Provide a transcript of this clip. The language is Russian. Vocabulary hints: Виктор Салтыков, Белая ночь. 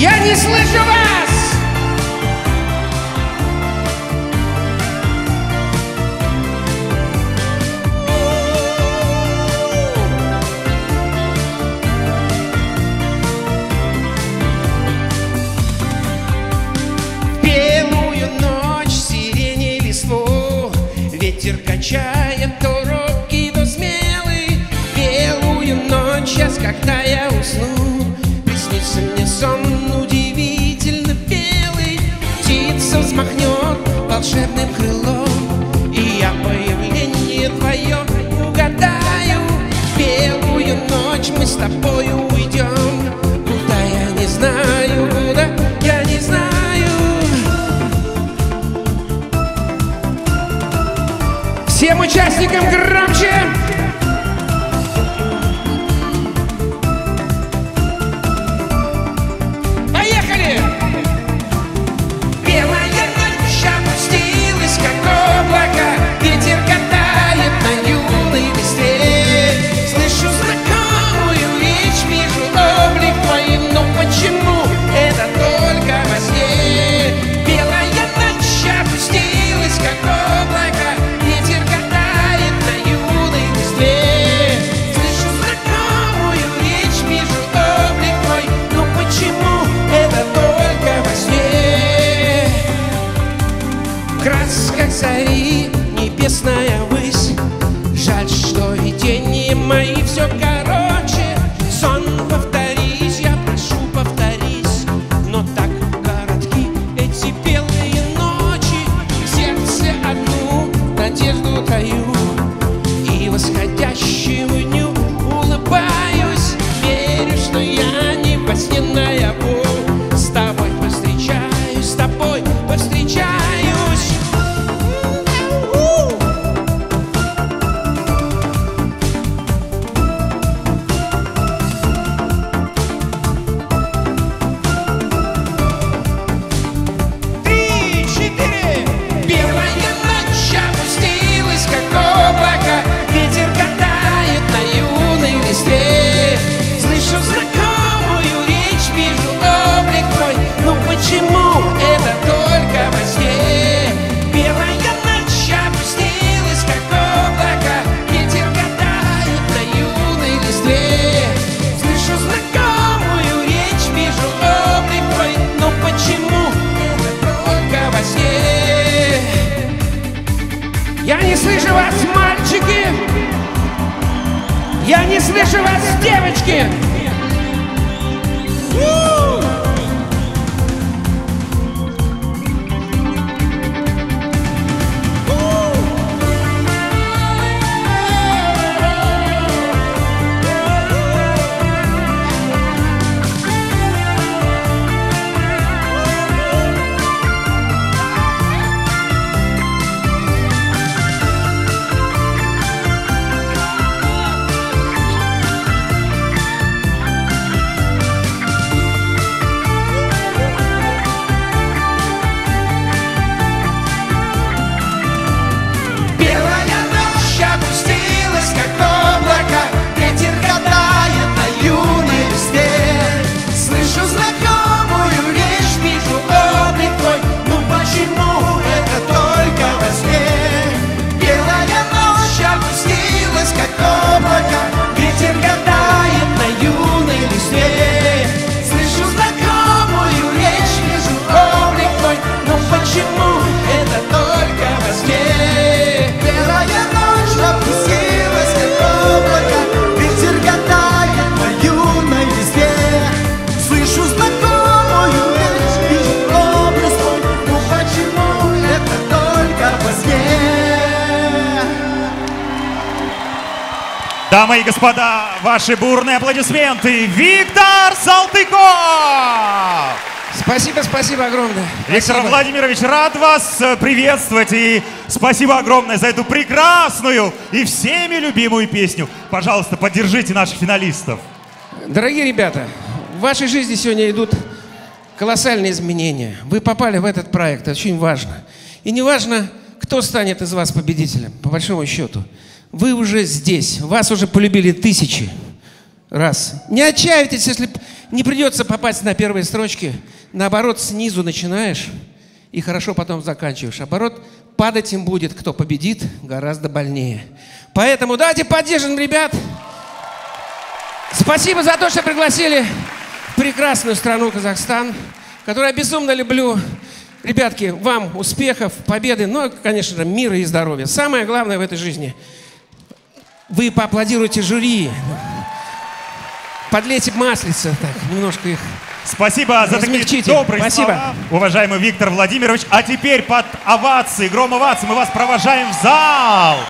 Я не слышу вас! Ветер качает то робкий, то смелый. Белую ночь, сейчас, когда я усну, приснится мне сон удивительно белый. Птица взмахнет волшебным крылом, и я появление твое угадаю. Белую ночь, мы с тобою уйдем, куда я не знаю, куда я не знаю. Всем участникам громче! Поехали! Белая ночь опустилась, как облако, ветер катает на юной листве. Слышу знакомую речь, вижу облик твой, но почему это только во сне? Белая ночь опустилась, как облако, ветер катает на юной листве. Слышу знакомую речь, вижу облик твой, но почему это только во сне? В красках зари небесная высь, жаль, что и тени мои все короче. Сон повторись, я прошу, повторись, но так коротки эти белые ночи. В сердце одну надежду таю и восходящему дню улыбаюсь. Верю, что я не во сне наяву, с тобой повстречаюсь, с тобой повстречаюсь. Три, четыре. Белая ночь опустилась, как облако, ветер катает на юной листве. Слышу знакомую речь, вижу облик твой, но почему это только во сне? Белая ночь опустилась, как облако, ветер катает на юной листве. Слышу знакомую речь, вижу облик твой, но почему это только во сне? Я не слышу вас, мальчики! Я не слышу вас, девочки! Дамы и господа, ваши бурные аплодисменты, Виктор Салтыков! Спасибо, спасибо огромное. Виктор спасибо. Владимирович, рад вас приветствовать и спасибо огромное за эту прекрасную и всеми любимую песню. Пожалуйста, поддержите наших финалистов. Дорогие ребята, в вашей жизни сегодня идут колоссальные изменения. Вы попали в этот проект, это очень важно. И не важно, кто станет из вас победителем, по большому счету. Вы уже здесь, вас уже полюбили тысячи раз. Не отчаивайтесь, если Не придется попасть на первые строчки. Наоборот, снизу начинаешь и хорошо потом заканчиваешь. Наоборот, падать им будет, кто победит, гораздо больнее. Поэтому давайте поддержим ребят. Спасибо за то, что пригласили в прекрасную страну Казахстан, которую я безумно люблю. Ребятки, вам успехов, победы, ну, конечно, мира и здоровья. Самое главное в этой жизни – вы поаплодируете жюри. Подлейте маслица, так, немножко их. Спасибо за такие добрые слова, уважаемый Виктор Владимирович. А теперь под овации, гром овации мы вас провожаем в зал.